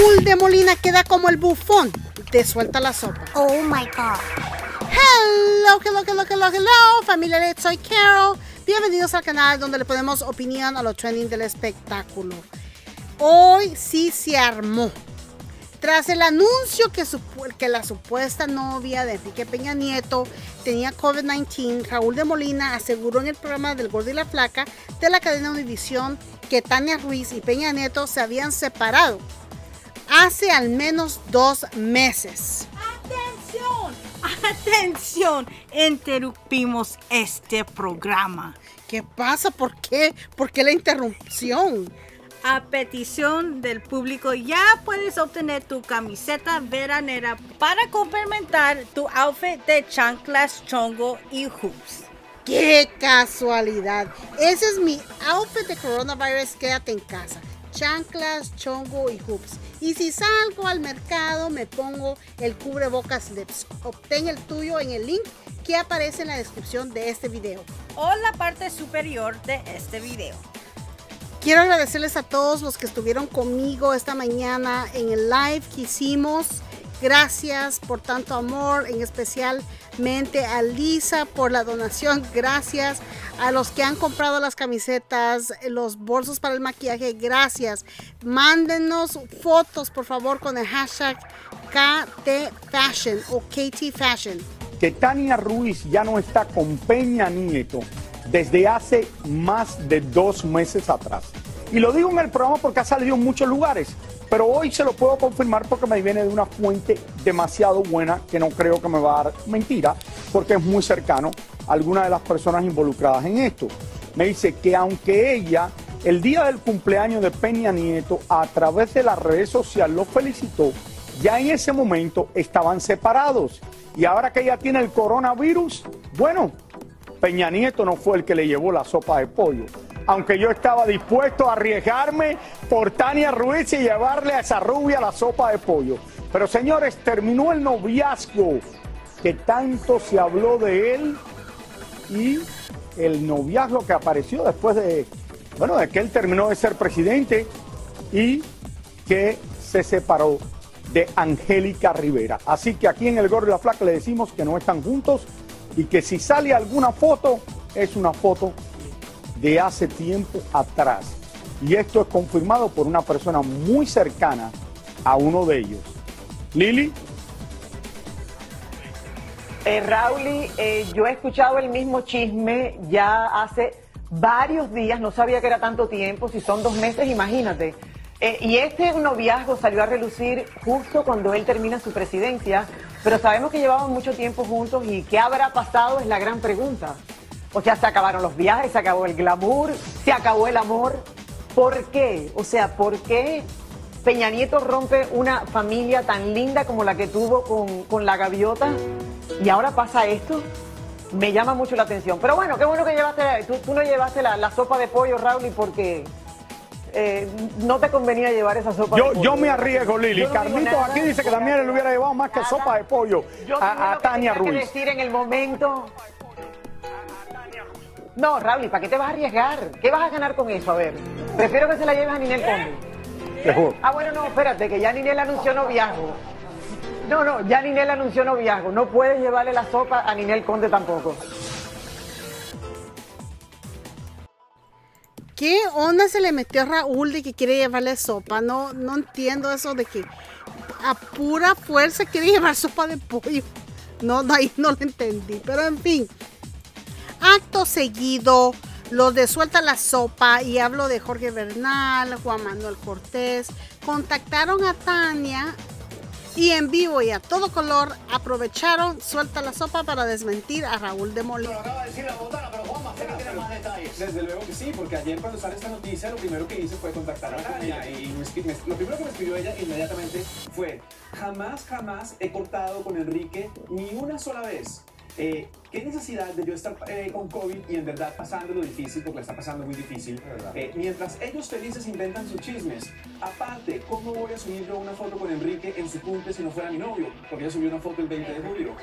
Raúl de Molina queda como el bufón de Suelta la Sopa. Oh my God. Hello, familiares, soy Carol. Bienvenidos al canal donde le ponemos opinión a los trending del espectáculo. Hoy sí se armó. Tras el anuncio que la supuesta novia de Enrique Peña Nieto tenía COVID-19, Raúl de Molina aseguró en el programa del Gordo y la Flaca de la cadena Univisión que Tania Ruiz y Peña Nieto se habían separado hace al menos 2 meses. ¡Atención! ¡Atención! Interrumpimos este programa. ¿Qué pasa? ¿Por qué? ¿Por qué la interrupción? A petición del público, ya puedes obtener tu camiseta veranera para complementar tu outfit de chanclas, chongo y hoops. ¡Qué casualidad! Ese es mi outfit de coronavirus, quédate en casa. Chanclas, chongo y hoops. Y si salgo al mercado, me pongo el cubrebocas lips. Obtén el tuyo en el link que aparece en la descripción de este video o la parte superior de este video. Quiero agradecerles a todos los que estuvieron conmigo esta mañana en el live que hicimos. Gracias por tanto amor, en especialmente a Lisa por la donación. Gracias a los que han comprado las camisetas, los bolsos para el maquillaje. Gracias. Mándenos fotos, por favor, con el hashtag KTFashion o KTFashion. Que Tania Ruiz ya no está con Peña Nieto desde hace más de 2 meses atrás. Y lo digo en el programa porque ha salido en muchos lugares, pero hoy se lo puedo confirmar porque me viene de una fuente demasiado buena que no creo que me va a dar mentira, porque es muy cercano a alguna de las personas involucradas en esto. Me dice que aunque ella, el día del cumpleaños de Peña Nieto, a través de las redes sociales lo felicitó, ya en ese momento estaban separados. Y ahora que ella tiene el coronavirus, bueno, Peña Nieto no fue el que le llevó la sopa de pollo, aunque yo estaba dispuesto a arriesgarme por Tania Ruiz y llevarle a esa rubia la sopa de pollo. Pero señores, terminó el noviazgo, que tanto se habló de él, y el noviazgo que apareció después de, bueno, de que él terminó de ser presidente y que se separó de Angélica Rivera. Así que aquí en El Gordo y la Flaca le decimos que no están juntos, y que si sale alguna foto, es una foto de hace tiempo atrás. Y esto es confirmado por una persona muy cercana a uno de ellos. Lili. Raúl, yo he escuchado el mismo chisme ya hace varios días, no sabía que era tanto tiempo, si son 2 meses, imagínate. Y este noviazgo salió a relucir justo cuando él termina su presidencia, pero sabemos que llevaban mucho tiempo juntos y qué habrá pasado es la gran pregunta. O sea, se acabaron los viajes, se acabó el glamour, se acabó el amor. ¿Por qué? O sea, ¿por qué Peña Nieto rompe una familia tan linda como la que tuvo con la gaviota y ahora pasa esto? Me llama mucho la atención. Pero bueno, qué bueno que llevaste, tú no llevaste la sopa de pollo, Raúl, porque... no te convenía llevar esa sopa de pollo. Yo me arriesgo, Lili. No, Carlitos aquí dice que también le hubiera llevado más que sopa de pollo a Tania Ruiz. Que decir en el momento... No, Raúl, ¿para qué te vas a arriesgar? ¿Qué vas a ganar con eso? A ver, prefiero que se la lleves a Ninel Conde. Ah, bueno, no, espérate, que ya Ninel anunció noviazgo. No, ya Ninel anunció noviazgo. No puedes llevarle la sopa a Ninel Conde tampoco. ¿Qué onda se le metió a Raúl de que quiere llevarle sopa? No entiendo eso de que a pura fuerza quiere llevar sopa de pollo. No, ahí no lo entendí. Pero en fin, acto seguido, los de Suelta la Sopa, y hablo de Jorge Bernal, Juan Manuel Cortés, contactaron a Tania y en vivo y a todo color aprovecharon Suelta la Sopa para desmentir a Raúl de Molina. Desde luego que sí, porque ayer cuando sale esta noticia, lo primero que hice fue contactar a Tania y lo primero que me escribió ella inmediatamente fue: jamás he cortado con Enrique ni una sola vez. ¿Qué necesidad de yo estar con COVID y en verdad pasando lo difícil, porque la está pasando muy difícil? Mientras ellos felices inventan sus chismes. Aparte, ¿cómo voy a subir yo una foto con Enrique en su cumple si no fuera mi novio? Porque ella subió una foto el 20 de julio.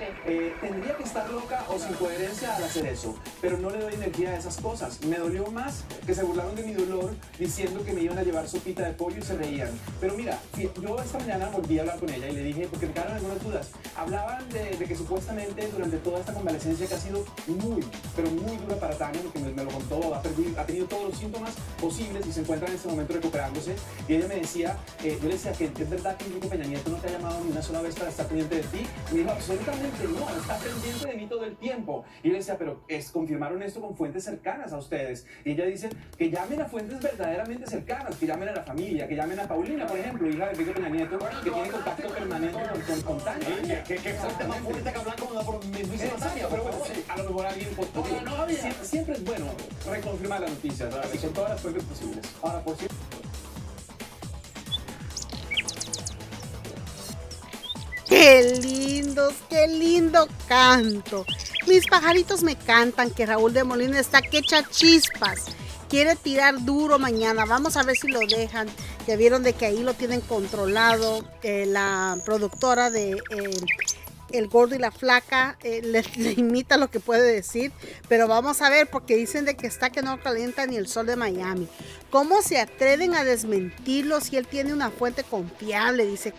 Tendría que estar loca o sin coherencia al hacer eso, pero no le doy energía a esas cosas. Me dolió más que se burlaron de mi dolor diciendo que me iban a llevar sopita de pollo y se reían. Pero mira, yo esta mañana volví a hablar con ella y le dije, porque me quedaron algunas dudas. Hablaban de que supuestamente durante toda esta convalecencia que ha sido muy, pero muy dura para Tania, porque me lo contó, ha tenido todos los síntomas posibles y se encuentra en este momento recuperándose. Y ella me decía, yo le decía que es verdad que Enrique Peña Nieto no te ha llamado ni una sola vez para estar pendiente de ti. Y me dijo, absolutamente no, está pendiente de mí todo el tiempo. Y yo le decía, pero confirmaron esto con fuentes cercanas a ustedes. Y ella dice que llamen a fuentes verdaderamente cercanas, que llamen a la familia, que llamen a Paulina, por ejemplo, hija de Enrique Peña Nieto, que tiene contacto permanente con Tania. Que fuerte más fuerte que hablar como la por mismísima Tania, pero bueno, a lo mejor alguien contó. Siempre es bueno reconfirmar las noticias, así con todas las fuentes posibles. Ahora, por cierto, qué lindo canto. Mis pajaritos me cantan que Raúl de Molina está que echa chispas. Quiere tirar duro mañana. Vamos a ver si lo dejan. Ya vieron de que ahí lo tienen controlado. La productora de El Gordo y la Flaca le imita lo que puede decir. Pero vamos a ver, porque dicen de que está que no calienta ni el sol de Miami. ¿Cómo se atreven a desmentirlo si él tiene una fuente confiable? Dice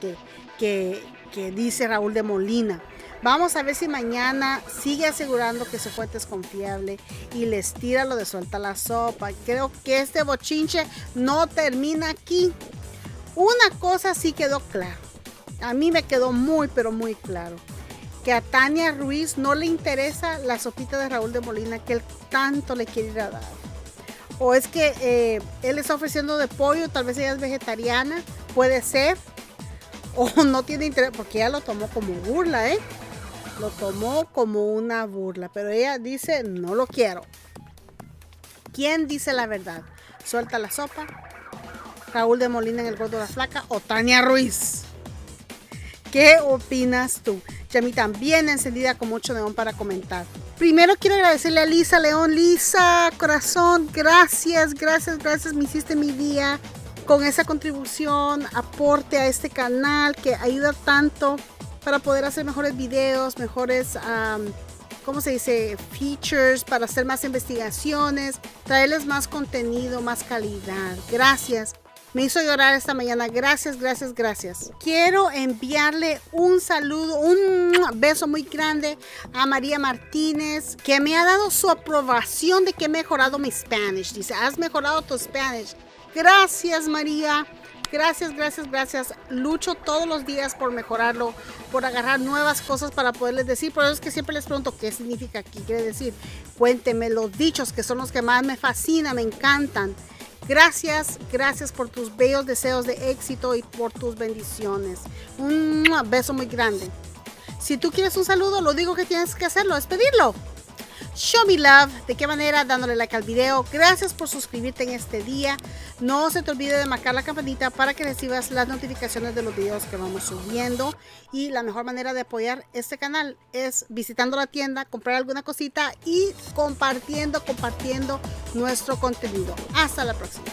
que dice Raúl de Molina. Vamos a ver si mañana sigue asegurando que su fuente es confiable y les tira lo de suelta la sopa. Creo que este bochinche no termina aquí. Una cosa sí quedó clara. A mí me quedó muy, pero muy claro. Que a Tania Ruiz no le interesa la sopita de Raúl de Molina que él tanto le quiere ir a dar. O es que él está ofreciendo de pollo, tal vez ella es vegetariana, puede ser. O no tiene interés, porque ella lo tomó como burla, ¿eh? Lo tomó como una burla, pero ella dice, no lo quiero. ¿Quién dice la verdad? ¿Suelta la sopa? ¿Raúl de Molina en El Gordo de la Flaca o Tania Ruiz? ¿Qué opinas tú? Yami también encendida con mucho neón para comentar. Primero quiero agradecerle a Lisa León. Lisa, corazón, gracias, gracias, gracias, me hiciste mi día. Con esa contribución, aporte a este canal que ayuda tanto para poder hacer mejores videos, mejores, ¿cómo se dice? Features, para hacer más investigaciones, traerles más contenido, más calidad. Gracias. Me hizo llorar esta mañana. Gracias, gracias, gracias. Quiero enviarle un saludo, un beso muy grande a María Martínez, que me ha dado su aprobación de que he mejorado mi Spanish. Dice, has mejorado tu Spanish. Gracias, María. Gracias, gracias, gracias. Lucho todos los días por mejorarlo, por agarrar nuevas cosas para poderles decir. Por eso es que siempre les pregunto qué significa, qué quiere decir. Cuéntenme los dichos, que son los que más me fascinan, me encantan. Gracias, gracias por tus bellos deseos de éxito y por tus bendiciones. Un beso muy grande. Si tú quieres un saludo, lo digo que tienes que hacerlo, es pedirlo. Show me love. ¿De qué manera? Dándole like al video. Gracias por suscribirte en este día. No se te olvide de marcar la campanita para que recibas las notificaciones de los videos que vamos subiendo. Y la mejor manera de apoyar este canal es visitando la tienda, comprar alguna cosita y compartiendo nuestro contenido. Hasta la próxima.